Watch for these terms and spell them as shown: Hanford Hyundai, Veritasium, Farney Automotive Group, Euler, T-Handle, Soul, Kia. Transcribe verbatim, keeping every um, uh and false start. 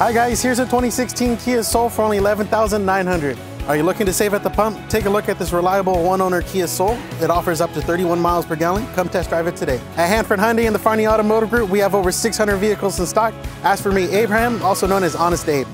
Hi guys, here's a twenty sixteen Kia Soul for only eleven thousand nine hundred dollars. Are you looking to save at the pump? Take a look at this reliable one-owner Kia Soul. It offers up to thirty-one miles per gallon. Come test drive it today. At Hanford Hyundai and the Farney Automotive Group, we have over six hundred vehicles in stock. Ask for me, Abraham, also known as Honest Abe.